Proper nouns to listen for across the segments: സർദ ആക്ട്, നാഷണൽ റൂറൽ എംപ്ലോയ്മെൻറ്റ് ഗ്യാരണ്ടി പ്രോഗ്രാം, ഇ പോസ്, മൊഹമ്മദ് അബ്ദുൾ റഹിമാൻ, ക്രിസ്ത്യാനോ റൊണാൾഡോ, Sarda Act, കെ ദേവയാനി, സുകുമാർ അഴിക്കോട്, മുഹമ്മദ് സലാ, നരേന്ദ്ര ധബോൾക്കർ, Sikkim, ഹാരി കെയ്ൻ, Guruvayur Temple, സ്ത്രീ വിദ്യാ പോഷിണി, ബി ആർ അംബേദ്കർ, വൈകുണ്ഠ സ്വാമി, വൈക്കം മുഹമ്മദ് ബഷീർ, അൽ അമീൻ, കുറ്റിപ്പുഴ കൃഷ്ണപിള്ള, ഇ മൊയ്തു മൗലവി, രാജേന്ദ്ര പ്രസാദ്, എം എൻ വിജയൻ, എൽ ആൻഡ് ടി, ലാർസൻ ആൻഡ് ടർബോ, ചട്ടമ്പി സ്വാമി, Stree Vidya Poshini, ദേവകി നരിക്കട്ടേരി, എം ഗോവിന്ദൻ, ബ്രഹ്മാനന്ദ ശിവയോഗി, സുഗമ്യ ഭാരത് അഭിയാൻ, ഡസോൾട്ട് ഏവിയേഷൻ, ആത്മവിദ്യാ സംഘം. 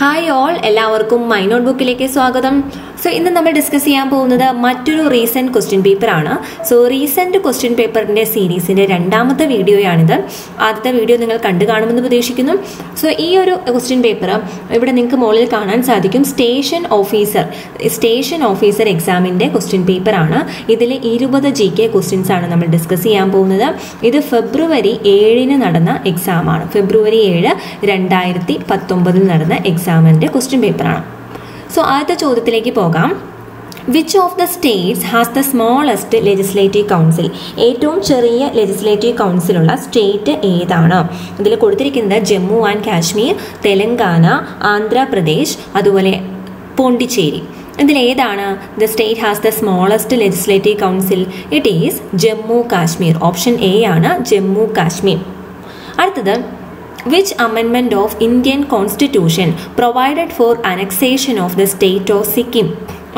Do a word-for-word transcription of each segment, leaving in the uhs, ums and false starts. Hi all, എല്ലാവർക്കും my not ബുക്കിലേക്ക് സ്വാഗതം. സോ ഇന്ന് നമ്മൾ ഡിസ്കസ് ചെയ്യാൻ പോകുന്നത് മറ്റൊരു റീസെൻറ്റ് ക്വസ്റ്റ്യൻ പേപ്പറാണ്. സോ റീസെൻറ്റ് ക്വസ്റ്റ്യൻ പേപ്പറിൻ്റെ സീരീസിൻ്റെ രണ്ടാമത്തെ വീഡിയോയാണിത്. ആദ്യത്തെ വീഡിയോ നിങ്ങൾ കണ്ടു കാണുമെന്ന് പ്രതീക്ഷിക്കുന്നു. സോ ഈ ഒരു ക്വസ്റ്റ്യൻ പേപ്പർ ഇവിടെ നിങ്ങൾക്ക് മുകളിൽ കാണാൻ സാധിക്കും. സ്റ്റേഷൻ ഓഫീസർ സ്റ്റേഷൻ ഓഫീസർ എക്സാമിൻ്റെ ക്വസ്റ്റ്യൻ പേപ്പറാണ്. ഇതിൽ ഇരുപത് ജി കെ ക്വസ്റ്റ്യൻസാണ് നമ്മൾ ഡിസ്കസ് ചെയ്യാൻ പോകുന്നത്. ഇത് ഫെബ്രുവരി ഏഴിന് നടന്ന എക്സാമാണ്. ഫെബ്രുവരി ഏഴ് രണ്ടായിരത്തി പത്തൊമ്പതിൽ നടന്ന എക്സാമിൻ്റെ ക്വസ്റ്റ്യൻ പേപ്പറാണ്. സോ ആദ്യത്തെ ചോദ്യത്തിലേക്ക് പോകാം. Which of the states has the smallest legislative council? ഏറ്റവും ചെറിയ ലെജിസ്ലേറ്റീവ് കൗൺസിലുള്ള സ്റ്റേറ്റ് ഏതാണ്? ഇതിൽ കൊടുത്തിരിക്കുന്നത് ജമ്മു ആൻഡ് കാശ്മീർ, തെലങ്കാന, ആന്ധ്രാപ്രദേശ്, അതുപോലെ പോണ്ടിച്ചേരി. ഇതിലേതാണ് the state has the smallest legislative council? It is Jammu Kashmir. Option A ആണ് ജമ്മു കാശ്മീർ. അടുത്തത്, which amendment of Indian constitution provided for annexation of the state of Sikkim?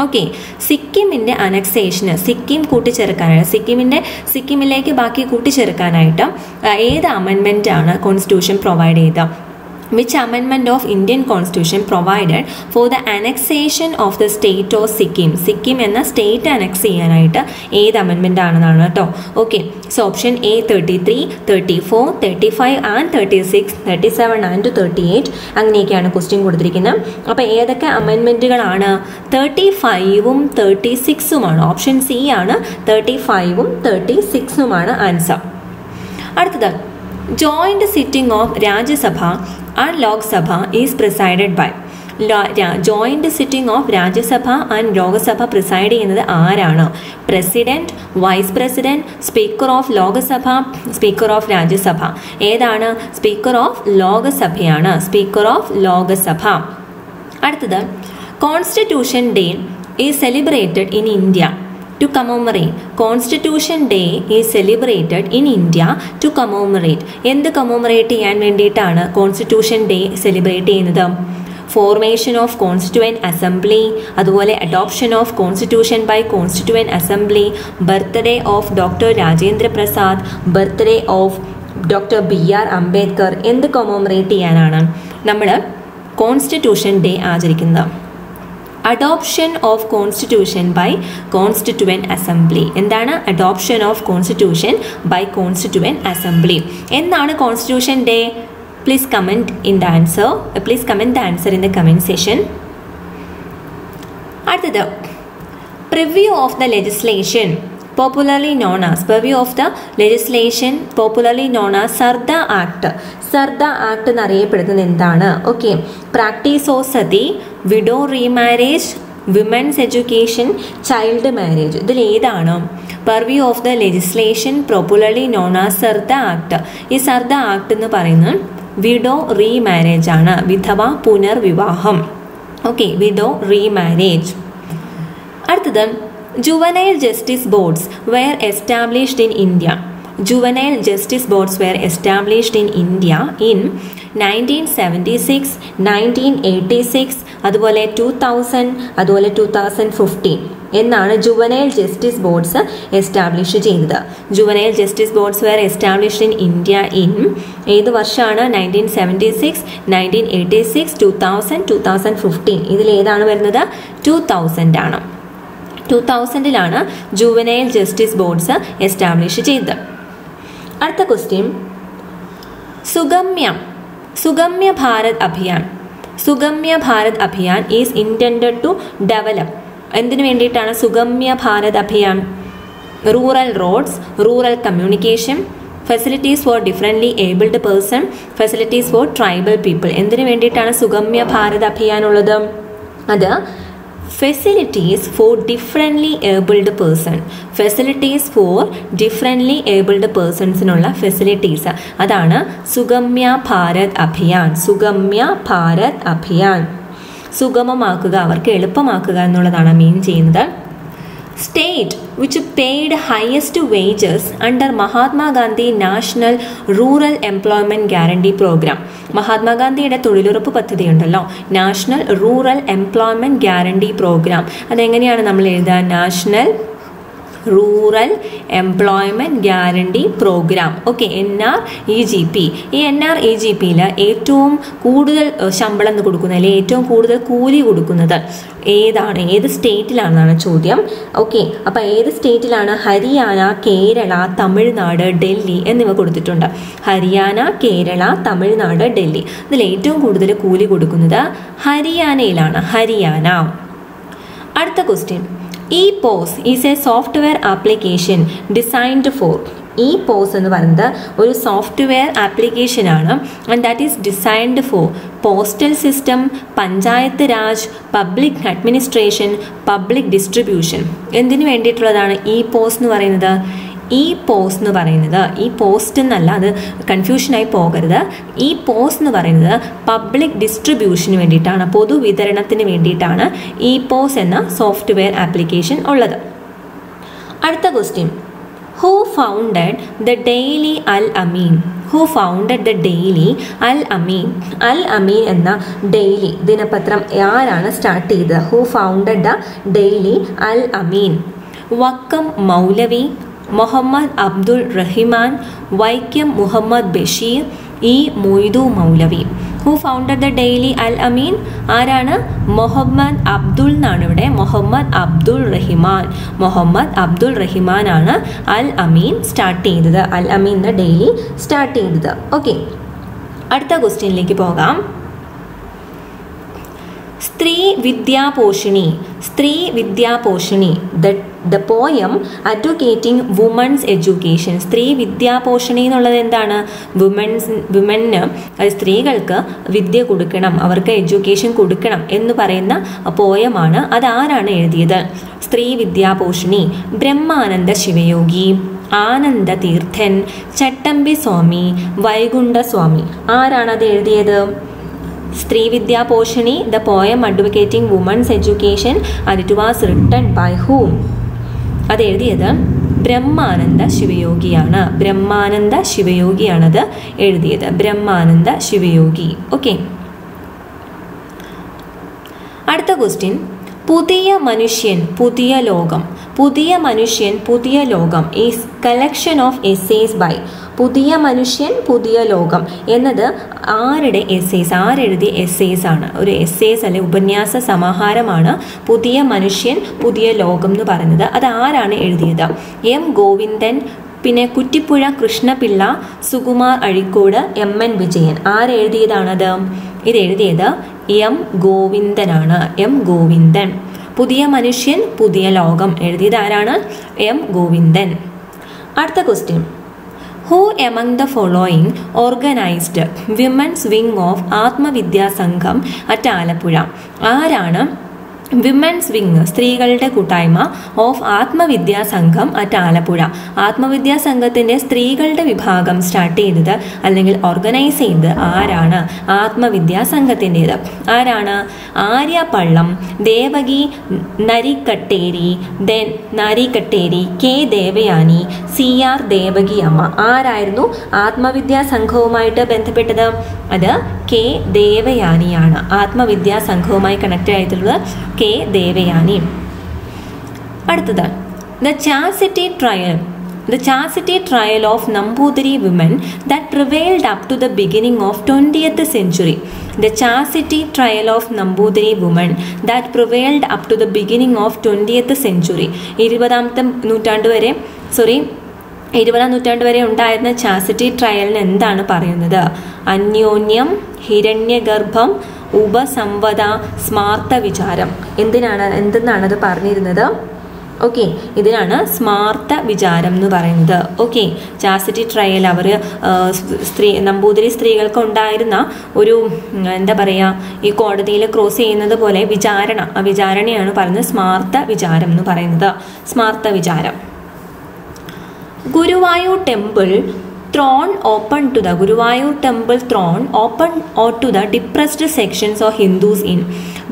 Okay, സിക്കിമിൻ്റെ അനക്സേഷന്, സിക്കിം കൂട്ടിച്ചേർക്കാനായിട്ട്, സിക്കിമിൻ്റെ സിക്കിമിലേക്ക് ബാക്കി കൂട്ടിച്ചേർക്കാനായിട്ട് ഏത് അമെൻമെൻറ്റാണ് കോൺസ്റ്റിറ്റ്യൂഷൻ പ്രൊവൈഡ് ചെയ്തത്? Which amendment of Indian constitution provided for the annexation of the state of Sikkim? Sikkim എന്ന സ്റ്റേറ്റ് അനക്സ് ചെയ്യാനായിട്ട് ഏത് അമെൻമെൻ്റ് ആണെന്നാണ് കേട്ടോ. Okay, so option A thirty three, thirty four, thirty five and thirty six, thirty seven and thirty eight അങ്ങനെയൊക്കെയാണ് question കൊടുത്തിരിക്കുന്നത്. അപ്പോൾ ഏതൊക്കെ അമെൻമെൻറ്റുകളാണ്? തേർട്ടി ഫൈവും തേർട്ടി സിക്സുമാണ്. ഓപ്ഷൻ സി ആണ് തേർട്ടി ഫൈവും തേർട്ടി സിക്സുമാണ് ആൻസർ. അടുത്തത്, joint sitting of Rajya Sabha and Lok Sabha is presided by. Joint sitting of Rajya Sabha and Lok Sabha preside ചെയ്യുന്നത് ആരാണ്? President, vice president, speaker of Lok Sabha, speaker of Rajya Sabha. ഏതാണ്? സ്പീക്കർ ഓഫ് ലോക്സഭയാണ്, സ്പീക്കർ ഓഫ് ലോക്സഭ. അടുത്തത്, constitution day is celebrated in India to commemorate. Constitution Day is celebrated in India to commemorate. എന്ത് commemorate ചെയ്യാൻ വേണ്ടിയിട്ടാണ് constitution day celebrate ചെയ്യുന്നത്? Formation of constituent assembly, അതുപോലെ adoption of constitution by constituent assembly, birthday of doctor രാജേന്ദ്ര പ്രസാദ്, birthday of doctor ബി ആർ അംബേദ്കർ. എന്ത് commemorate ചെയ്യാനാണ് നമ്മൾ constitution day ആചരിക്കുന്നത്? Adoption of constitution by constituent assembly. എന്താണ് adoption of constitution by constituent assembly? എന്നാണ് constitution day? Please comment in the answer please comment the answer in the comment session. അടുത്തത്, preview of the legislation popularly known as preview of the legislation popularly known as Sarda Act. Sarda Act എന്നറിയപ്പെടുന്നത് എന്താണ്? Okay, practice of sati, widow remarriage, women's education, child marriage. ഇതിൽ ഏതാണ് purview of the legislation popularly known as Sarda Act? ഈ സർദ ആക്ട് എന്ന് പറയുന്നത് widow remarriage ആണ്, വിധവ പുനർവിവാഹം. Okay, widow remarriage. അടുത്തത്, juvenile justice boards were established in India. Juvenile justice boards were established in India in nineteen seventy-six, nineteen eighty-six, അതുപോലെ two thousand, അതുപോലെ two thousand fifteen എന്നാണ് ജുവനൈൽ ജസ്റ്റിസ് ബോർഡ്സ് എസ്റ്റാബ്ലിഷ് ചെയ്തത്. Juvenile justice boards were established in India in ഏത് വർഷമാണ്? Nineteen seventy six, nineteen eighty six, two thousand, two thousand fifteen. ഇതിലേതാണ് വരുന്നത്? Two thousand ആണ്. Two തൗസൻഡിലാണ് juvenile justice boards establish ചെയ്തത്. അടുത്ത question, Sugamya സുഗമ്യ ഭാരത് അഭിയാൻ സുഗമ്യ ഭാരത് അഭിയാൻ is intended to develop. എന്തിനു വേണ്ടിയിട്ടാണ് സുഗമ്യ ഭാരത് അഭിയാൻ? Rural roads, rural communication, facilities for differently abled person, facilities for tribal people. എന്തിനു വേണ്ടിയിട്ടാണ് സുഗമ്യ ഭാരത് അഭിയാൻ ഉള്ളത്? അത് facilities for differently abled person facilities for differently abled persons നുള്ള facilities അതാണ് സുഗമ്യ ഭാരത് അഭിയാൻ. സുഗമ്യ ഭാരത് അഭിയാൻ സുഗമമാക്കുക, അവർക്ക് എളുപ്പമാക്കുക എന്നുള്ളതാണ് മീൻ ചെയ്യുന്നത്. State which paid highest wages under Mahatma Gandhi National Rural Employment Guarantee Programme. Mahatma ഗാന്ധിയുടെ തൊഴിലുറപ്പ് പദ്ധതി ഉണ്ടല്ലോ, നാഷണൽ റൂറൽ എംപ്ലോയ്മെൻറ്റ് ഗ്യാരണ്ടി പ്രോഗ്രാം. അതെങ്ങനെയാണ് നമ്മൾ എഴുതുക? National Rural Employment Guarantee Programme. Okay, N R E G P. ഈ N R E G P ല ഏറ്റവും കൂടുതൽ ശമ്പളം കൊടുക്കുന്ന അല്ലെങ്കിൽ ഏറ്റവും കൂടുതൽ കൂലി കൊടുക്കുന്നത് ഏതാണ്, ഏത് സ്റ്റേറ്റിലാണെന്നാണ് ചോദ്യം. ഓക്കെ, അപ്പം ഏത് സ്റ്റേറ്റിലാണ്? ഹരിയാന, കേരള, തമിഴ്നാട്, ഡൽഹി എന്നിവ കൊടുത്തിട്ടുണ്ട്. ഹരിയാന, കേരള, തമിഴ്നാട്, ഡൽഹി. ഇതിൽ ഏറ്റവും കൂടുതൽ കൂലി കൊടുക്കുന്നത് ഹരിയാനയിലാണ്. ഹരിയാന. അടുത്ത question, E P O S is a software application designed for. E P O S എന്ന് പറയുന്നത് ഒരു സോഫ്റ്റ്വെയർ ആപ്ലിക്കേഷനാണ്. And that is designed for postal system, panchayat raj, public administration, public distribution. എന്തിനു വേണ്ടിയിട്ടുള്ളതാണ് ഇ പോസ് എന്ന് പറയുന്നത്? ഈ പോസ് എന്ന് പറയുന്നത്, ഈ പോസ്റ്റ് എന്നല്ല, അത് കൺഫ്യൂഷനായി പോകരുത്. ഈ പോസ് എന്ന് പറയുന്നത് പബ്ലിക് ഡിസ്ട്രിബ്യൂഷന് വേണ്ടിയിട്ടാണ്, പൊതുവിതരണത്തിന് വേണ്ടിയിട്ടാണ് ഈ പോസ് എന്ന സോഫ്റ്റ്വെയർ ആപ്ലിക്കേഷൻ ഉള്ളത്. അടുത്ത question, who founded the daily അൽ അമീൻ? Who founded the daily അൽ അമീൻ? അൽ അമീൻ എന്ന ഡെയ്ലി ദിനപത്രം ആരാണ് സ്റ്റാർട്ട് ചെയ്തത്? Who founded the daily അൽ അമീൻ? Vakkom Moulavi, മൊഹമ്മദ് അബ്ദുൾ റഹിമാൻ, വൈക്കം മുഹമ്മദ് ബഷീർ, ഇ മൊയ്തു മൗലവി. Who founded the daily അൽ അമീൻ? ആരാണ്? മൊഹമ്മദ് അബ്ദുൾ എന്നാണ് ഇവിടെ, മൊഹമ്മദ് അബ്ദുൾ റഹിമാൻ. മൊഹമ്മദ് അബ്ദുൾ റഹിമാൻ ആണ് അൽ അമീൻ സ്റ്റാർട്ട് ചെയ്തത്, അൽ അമീൻ എന്ന ഡെയ്ലി സ്റ്റാർട്ട് ചെയ്തത്. ഓക്കെ, അടുത്ത ക്വസ്റ്റ്യനിലേക്ക് പോകാം. സ്ത്രീ വിദ്യാ പോഷിണി, സ്ത്രീ വിദ്യാ പോഷിണി the the poem advocating women's education. സ്ത്രീ വിദ്യാപോഷണി എന്നുള്ളത് എന്താണ്? വുമൻസ് വുമന്, സ്ത്രീകൾക്ക് വിദ്യ കൊടുക്കണം, അവർക്ക് എഡ്യൂക്കേഷൻ കൊടുക്കണം എന്ന് പറയുന്ന പോയമാണ്. അതാരാണ് എഴുതിയത്? സ്ത്രീ വിദ്യാപോഷിണി. ബ്രഹ്മാനന്ദ ശിവയോഗി, ആനന്ദ തീർത്ഥൻ, ചട്ടമ്പി സ്വാമി, വൈകുണ്ഠ സ്വാമി. ആരാണത് എഴുതിയത്? Stree Vidya Poshini, the poem advocating women's education, and it was written by whom? അത് എഴുതിയത് ബ്രഹ്മാനന്ദ ശിവയോഗിയാണ്. ബ്രഹ്മാനന്ദ ശിവയോഗിയാണത് എഴുതിയത്, ബ്രഹ്മാനന്ദ ശിവയോഗി. ഓക്കെ, അടുത്ത question, Puthiya Manushyan Puthiya Lokam. Puthiya Manushyan Puthiya Lokam is collection of essays by. Puthiya Manushyan Puthiya ലോകം എന്നത് ആരുടെ എസ്സേസ്, ആരെഴുതിയ എസ്സേസ് ആണ്? ഒരു എസ്സേസ് അല്ലെ, ഉപന്യാസ സമാഹാരമാണ് പുതിയ മനുഷ്യൻ പുതിയ ലോകം എന്ന് പറയുന്നത്. അത് ആരാണ് എഴുതിയത്? എം ഗോവിന്ദൻ, പിന്നെ കുറ്റിപ്പുഴ കൃഷ്ണപിള്ള, സുകുമാർ അഴിക്കോട്, എം എൻ വിജയൻ. ആരെഴുതിയതാണത്? ഇത് എഴുതിയത് എം ഗോവിന്ദനാണ്, എം ഗോവിന്ദൻ. പുതിയ മനുഷ്യൻ പുതിയ ലോകം എഴുതിയത് ആരാണ്? എം ഗോവിന്ദൻ. അടുത്ത question, who among the following organised women's wing of ആത്മവിദ്യാ സംഘം at Alappuzha? ആരാണ് വിമൻസ് വിങ്, സ്ത്രീകളുടെ കൂട്ടായ്മ ഓഫ് ആത്മവിദ്യാ സംഘം അറ്റ് ആലപ്പുഴ, ആത്മവിദ്യാ സംഘത്തിൻ്റെ സ്ത്രീകളുടെ വിഭാഗം സ്റ്റാർട്ട് ചെയ്തത് അല്ലെങ്കിൽ ഓർഗനൈസ് ചെയ്തത് ആരാണ്? ആത്മവിദ്യാ സംഘത്തിൻ്റേത് ആരാണ്? Aryapallam, ദേവകി നരിക്കട്ടേരി, then Narikkattery, കെ ദേവയാനി, C R Devaki Amma. ആരായിരുന്നു ആത്മവിദ്യാ സംഘവുമായിട്ട് ബന്ധപ്പെട്ടത്? അത് കെ ദേവയാനിയാണ്. ആത്മവിദ്യാ സംഘവുമായി കണക്റ്റഡ് ആയിട്ടുള്ളത് കെ ദേവയാനി. അടുത്തതാണ് the charity trial, the charity trial of Namboothiri women that prevailed up to the beginning of twentieth century. The charity trial of Namboothiri woman that prevailed up to the beginning of twentieth century. ഇരുപതാമത്തെ നൂറ്റാണ്ട് വരെ sorry ഇരുപതാം നൂറ്റാണ്ട് വരെ ഉണ്ടായിരുന്ന charity ട്രയലിന് എന്താണ് പറയുന്നത്? അന്യോന്യം, ഹിരണ്യഗർഭം, ഉപസംവദ, സ്മാർത്ത വിചാരം. എന്തിനാണ് എന്തെന്നാണ് അത് പറഞ്ഞിരുന്നത്? ഓക്കെ, ഇതിനാണ് സ്മാർത്ത വിചാരം എന്ന് പറയുന്നത്. ഓക്കെ, ചാരിറ്റി ട്രയൽ അവർ സ്ത്രീ നമ്പൂതിരി സ്ത്രീകൾക്ക് ഉണ്ടായിരുന്ന ഒരു എന്താ പറയുക, ഈ കോടതിയിൽ ക്രോസ് ചെയ്യുന്നത് പോലെ വിചാരണ, ആ വിചാരണയാണ് പറയുന്നത് സ്മാർത്ത വിചാരം എന്ന് പറയുന്നത്, സ്മാർത്ത വിചാരം. Guruvayur temple Thrown open to the Guruvayur Temple thrown open or to the depressed sections of Hindus in.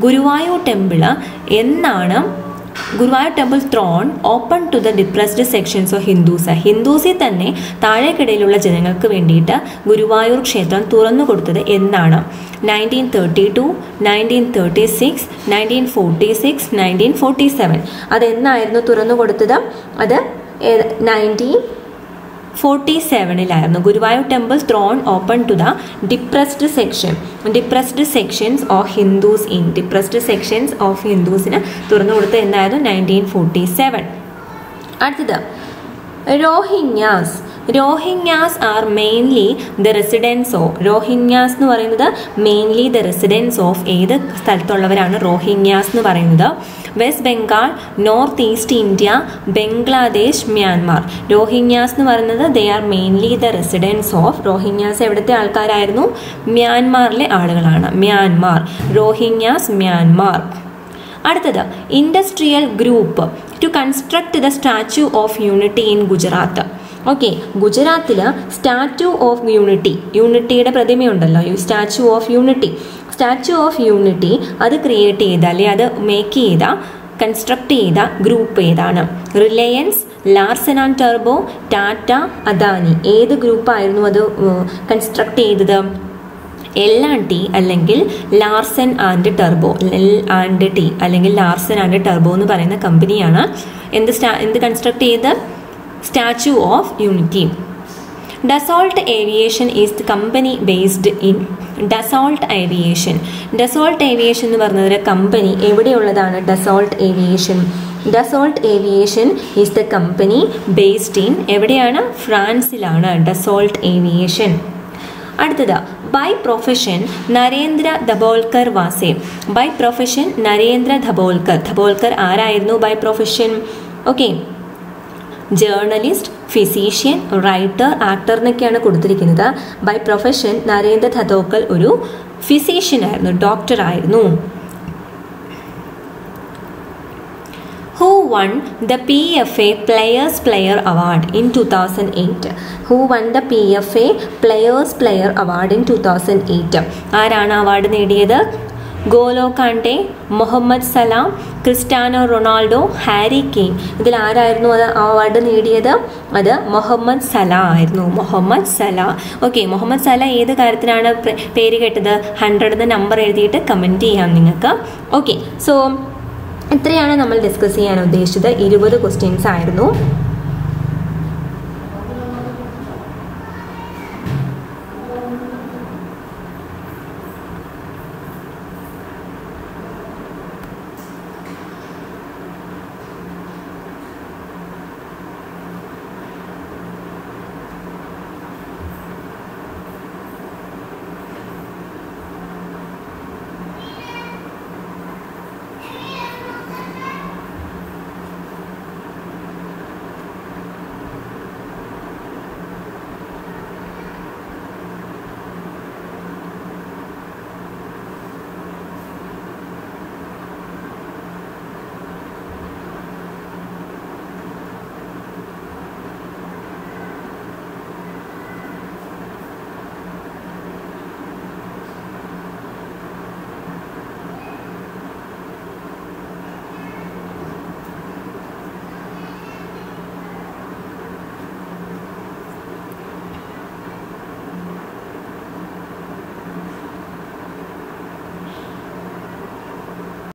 Guruvayur Temple എന്നാണ് Guruvayur temple thrown open to the depressed sections of Hindus. ഹിന്ദൂസിൽ തന്നെ താഴേക്കിടയിലുള്ള ജനങ്ങൾക്ക് വേണ്ടിയിട്ട് ഗുരുവായൂർ ക്ഷേത്രം തുറന്നു കൊടുത്തത് എന്നാണ്? Nineteen thirty two, nineteen thirty six, nineteen forty six, nineteen forty seven. അതെന്നായിരുന്നു തുറന്നു കൊടുത്തത്? അത് നയൻറ്റീൻ ഫോർട്ടി സെവനിലായിരുന്നു. Guruvayur temple thrown open to the depressed section depressed sections of Hindus in depressed sections of ഹിന്ദൂസിന് തുറന്നു കൊടുത്തത് എന്നായിരുന്നു? Nineteen forty seven. അടുത്തത് Rohingyas. Rohingyas R mainly the residence of Rohingyas എന്ന് പറയുന്നത് മെയിൻലി ദ റെസിഡൻസ് ഓഫ് ഏത് സ്ഥലത്തുള്ളവരാണ് Rohingyas എന്ന് പറയുന്നത്? West Bengal, north east India, Bangladesh, Myanmar. Rohingyas എന്ന് പറയുന്നത് they are mainly the residence of Rohingyas എവിടുത്തെ ആൾക്കാരായിരുന്നു? മ്യാൻമാറിലെ ആളുകളാണ്. Myanmar, Rohingyas, Myanmar. അടുത്തത് industrial group to construct the statue of unity in Gujarat. Okay, ഗുജറാത്തിൽ സ്റ്റാച്യു ഓഫ് യൂണിറ്റി, യൂണിറ്റിയുടെ പ്രതിമയുണ്ടല്ലോ, statue of unity statue of unity അത് ക്രിയേറ്റ് ചെയ്ത അല്ലെങ്കിൽ അത് മേക്ക് ചെയ്ത കൺസ്ട്രക്ട് ചെയ്ത ഗ്രൂപ്പ് ഏതാണ്? റിലയൻസ്, ലാർസൻ ആൻഡ് ടർബോ, ടാറ്റ, അദാനി. ഏത് ഗ്രൂപ്പായിരുന്നു അത് കൺസ്ട്രക്ട് ചെയ്തത്? എൽ ആൻഡ് ടി അല്ലെങ്കിൽ ലാർസൻ ആൻഡ് ടർബോ. എൽ ആൻഡ് ടി അല്ലെങ്കിൽ ലാർസൻ ആൻഡ് ടർബോ എന്ന് പറയുന്ന കമ്പനിയാണ് എന്ത് സ്റ്റാ എന്ത് കൺസ്ട്രക്ട് ചെയ്ത്? Statue of unity. ഡസോൾട്ട് ഏവിയേഷൻ is the company based in ഡസോൾട്ട് ഏവിയേഷൻ ഡസോൾട്ട് ഏവിയേഷൻ എന്ന് പറഞ്ഞൊരു കമ്പനി എവിടെയുള്ളതാണ്? ഡസോൾട്ട് ഏവിയേഷൻ ഡസോൾട്ട് ഏവിയേഷൻ is the company based in എവിടെയാണ്? ഫ്രാൻസിലാണ് ഡസോൾട്ട് ഏവിയേഷൻ. അടുത്തത് by profession നരേന്ദ്ര ധബോൾക്കർ was. By profession നരേന്ദ്ര ധബോൾക്കർ. Dabholkar ആരായിരുന്നു by profession? Okay, journalist, physician, writer, actor എന്നൊക്കെയാണ് കൊടുത്തിരിക്കുന്നത്. By profession നരേന്ദ്ര ധബോൾക്കർ ഒരു ഫിസീഷ്യൻ ആയിരുന്നു, ഡോക്ടർ ആയിരുന്നു. Who won the P F A players player award in two thousand eight? Who won the P F A players player award in two thousand eight? ആരാണ് award നേടിയത്? ഗോലോകാണ്ടെ, Mohamed Salah, ക്രിസ്ത്യാനോ റൊണാൾഡോ, ഹാരി കെയ്ൻ. ഇതിൽ ആരായിരുന്നു അത് award നേടിയത്? അത് മുഹമ്മദ് സലാ ആയിരുന്നു, മുഹമ്മദ് സലാ. Okay, മുഹമ്മദ് സലാ ഏത് കാര്യത്തിനാണ് പേര് കേട്ടത്? ഹൺഡ്രഡ് എന്ന നമ്പർ എഴുതിയിട്ട് കമൻറ്റ് ചെയ്യാം നിങ്ങൾക്ക്. ഓക്കെ, സോ ഇത്രയാണ് നമ്മൾ ഡിസ്കസ് ചെയ്യാൻ ഉദ്ദേശിച്ചത്. ഇരുപത് ക്വസ്റ്റ്യൻസ് ആയിരുന്നു.